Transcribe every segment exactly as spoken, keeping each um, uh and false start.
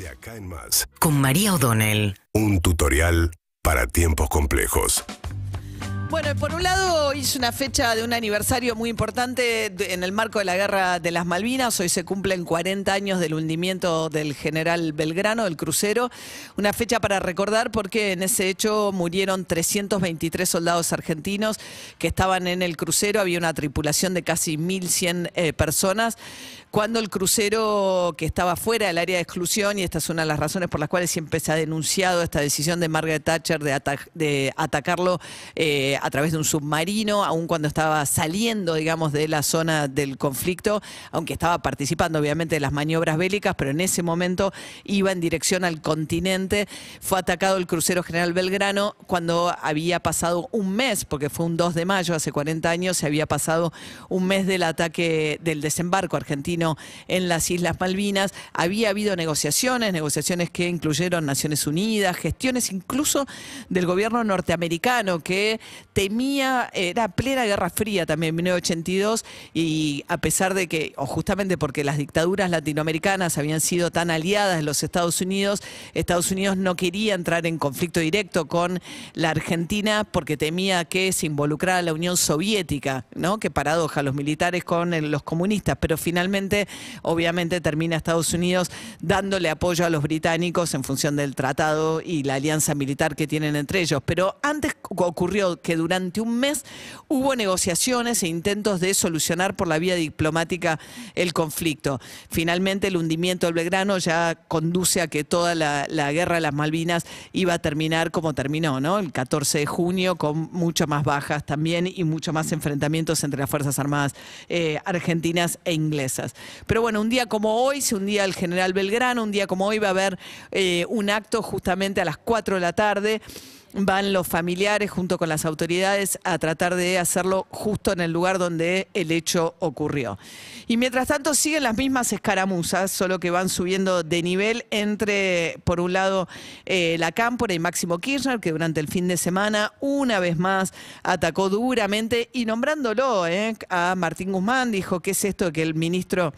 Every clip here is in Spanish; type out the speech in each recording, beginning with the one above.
De acá en más. Con María O'Donnell. Un tutorial para tiempos complejos. Bueno, por un lado hoy es una fecha de un aniversario muy importante en el marco de la Guerra de las Malvinas. Hoy se cumplen cuarenta años del hundimiento del General Belgrano, del crucero. Una fecha para recordar porque en ese hecho murieron trescientos veintitrés soldados argentinos que estaban en el crucero. Había una tripulación de casi mil cien eh, personas. Cuando el crucero que estaba fuera del área de exclusión, y esta es una de las razones por las cuales siempre se ha denunciado esta decisión de Margaret Thatcher de, ata de atacarlo eh, a través de un submarino, aun cuando estaba saliendo, digamos, de la zona del conflicto, aunque estaba participando obviamente de las maniobras bélicas, pero en ese momento iba en dirección al continente. Fue atacado el crucero General Belgrano cuando había pasado un mes, porque fue un dos de mayo, hace cuarenta años, se había pasado un mes del ataque, del desembarco argentino en las Islas Malvinas. Había habido negociaciones, negociaciones que incluyeron Naciones Unidas, gestiones incluso del gobierno norteamericano que temía, era plena Guerra Fría también en mil novecientos ochenta y dos, y a pesar de que, o justamente porque las dictaduras latinoamericanas habían sido tan aliadas de los Estados Unidos, Estados Unidos no quería entrar en conflicto directo con la Argentina porque temía que se involucrara la Unión Soviética, ¿no? Qué paradoja, los militares con los comunistas, pero finalmente, obviamente, termina Estados Unidos dándole apoyo a los británicos en función del tratado y la alianza militar que tienen entre ellos. Pero antes ocurrió que durante un mes hubo negociaciones e intentos de solucionar por la vía diplomática el conflicto. Finalmente el hundimiento del Belgrano ya conduce a que toda la, la guerra de las Malvinas iba a terminar como terminó, ¿no? El catorce de junio, con mucho más bajas también y mucho más enfrentamientos entre las Fuerzas Armadas eh, argentinas e inglesas. Pero bueno, un día como hoy se hundía el General Belgrano, un día como hoy va a haber eh, un acto justamente a las cuatro de la tarde. Van los familiares junto con las autoridades a tratar de hacerlo justo en el lugar donde el hecho ocurrió. Y mientras tanto siguen las mismas escaramuzas, solo que van subiendo de nivel entre, por un lado, eh, La Cámpora y Máximo Kirchner, que durante el fin de semana una vez más atacó duramente y nombrándolo eh, a Martín Guzmán. Dijo, ¿qué es esto que el ministro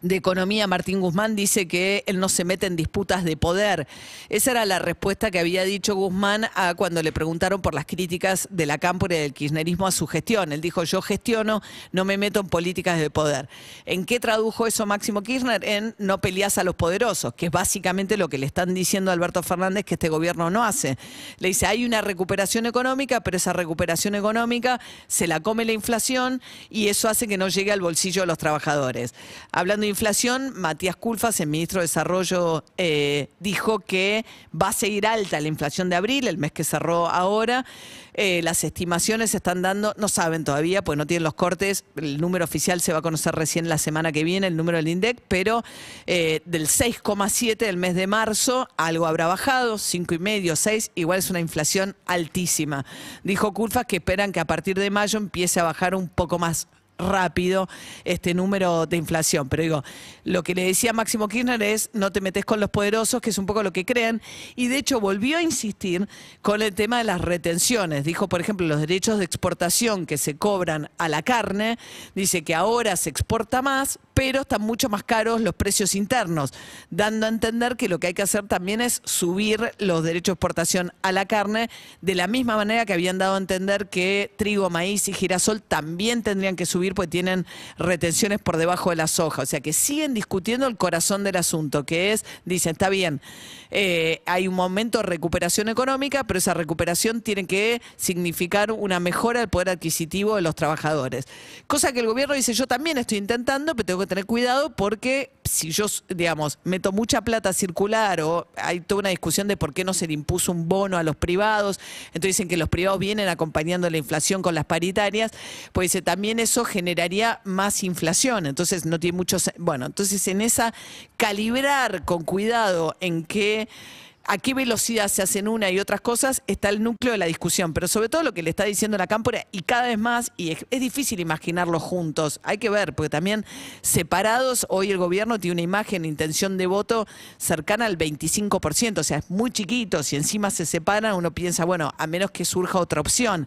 de Economía, Martín Guzmán, dice que él no se mete en disputas de poder? Esa era la respuesta que había dicho Guzmán a cuando le preguntaron por las críticas de La Cámpora y del kirchnerismo a su gestión. Él dijo, yo gestiono, no me meto en políticas de poder. ¿En qué tradujo eso Máximo Kirchner? En no peleas a los poderosos, que es básicamente lo que le están diciendo a Alberto Fernández que este gobierno no hace. Le dice, hay una recuperación económica, pero esa recuperación económica se la come la inflación y eso hace que no llegue al bolsillo de los trabajadores. Hablando de inflación, Matías Culfas, el ministro de Desarrollo, eh, dijo que va a seguir alta la inflación de abril, el mes que cerró ahora. Eh, las estimaciones se están dando, no saben todavía, pues no tienen los cortes, el número oficial se va a conocer recién la semana que viene, el número del INDEC, pero eh, del seis coma siete del mes de marzo, algo habrá bajado, cinco coma cinco, seis, igual es una inflación altísima. Dijo Culfas que esperan que a partir de mayo empiece a bajar un poco más rápido este número de inflación. Pero digo, lo que le decía Máximo Kirchner es, no te metes con los poderosos, que es un poco lo que creen, y de hecho volvió a insistir con el tema de las retenciones. Dijo, por ejemplo, los derechos de exportación que se cobran a la carne, dice que ahora se exporta más, pero están mucho más caros los precios internos, dando a entender que lo que hay que hacer también es subir los derechos de exportación a la carne, de la misma manera que habían dado a entender que trigo, maíz y girasol también tendrían que subir porque tienen retenciones por debajo de la soja. O sea que siguen discutiendo el corazón del asunto, que es, dicen, está bien, eh, hay un momento de recuperación económica, pero esa recuperación tiene que significar una mejora del poder adquisitivo de los trabajadores. Cosa que el gobierno dice, yo también estoy intentando, pero tengo que tener cuidado porque si yo, digamos, meto mucha plata circular, o hay toda una discusión de por qué no se le impuso un bono a los privados, entonces dicen que los privados vienen acompañando la inflación con las paritarias, pues dice, también eso generaría más inflación, entonces no tiene mucho... Bueno, entonces en esa calibrar con cuidado en qué... a qué velocidad se hacen una y otras cosas, está el núcleo de la discusión. Pero sobre todo lo que le está diciendo La Cámpora, y cada vez más, y es, es difícil imaginarlo juntos, hay que ver, porque también separados, hoy el gobierno tiene una imagen, intención de voto cercana al veinticinco por ciento, o sea, es muy chiquito, si encima se separan, uno piensa, bueno, a menos que surja otra opción.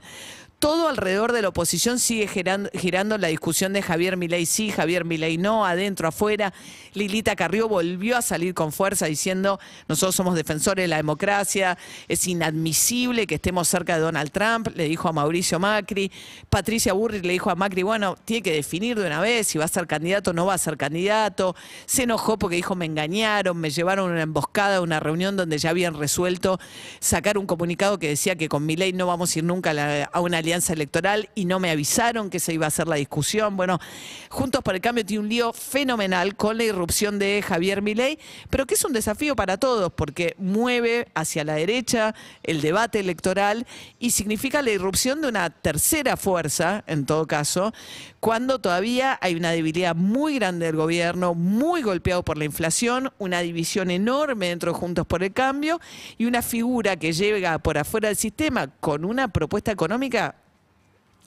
todo alrededor de la oposición sigue girando, girando la discusión de Javier Milei sí, Javier Milei no, adentro, afuera. Lilita Carrió volvió a salir con fuerza diciendo, nosotros somos defensores de la democracia, es inadmisible que estemos cerca de Donald Trump, le dijo a Mauricio Macri. Patricia Burri le dijo a Macri, bueno, tiene que definir de una vez si va a ser candidato o no va a ser candidato. Se enojó porque dijo, me engañaron, me llevaron a una emboscada, a una reunión donde ya habían resuelto sacar un comunicado que decía que con Milei no vamos a ir nunca a, la, a una alianza electoral y no me avisaron que se iba a hacer la discusión. Bueno, Juntos por el Cambio tiene un lío fenomenal con la irrupción de Javier Milei, pero que es un desafío para todos porque mueve hacia la derecha el debate electoral y significa la irrupción de una tercera fuerza, en todo caso, cuando todavía hay una debilidad muy grande del gobierno, muy golpeado por la inflación, una división enorme dentro de Juntos por el Cambio y una figura que llega por afuera del sistema con una propuesta económica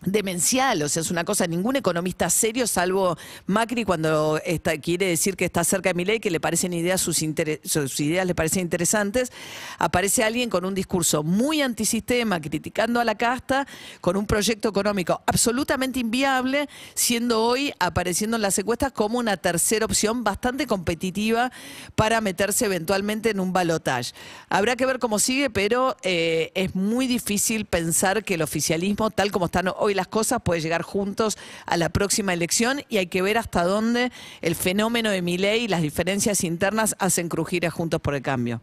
demencial, o sea, es una cosa, ningún economista serio, salvo Macri cuando está, quiere decir que está cerca de Milei, que le parecen ideas, sus, inter, sus ideas le parecen interesantes, aparece alguien con un discurso muy antisistema, criticando a la casta, con un proyecto económico absolutamente inviable, siendo hoy, apareciendo en las encuestas como una tercera opción bastante competitiva para meterse eventualmente en un balotaje. Habrá que ver cómo sigue, pero eh, es muy difícil pensar que el oficialismo, tal como están hoy las cosas, puede llegar juntos a la próxima elección y hay que ver hasta dónde el fenómeno de Milei y las diferencias internas hacen crujir a Juntos por el Cambio.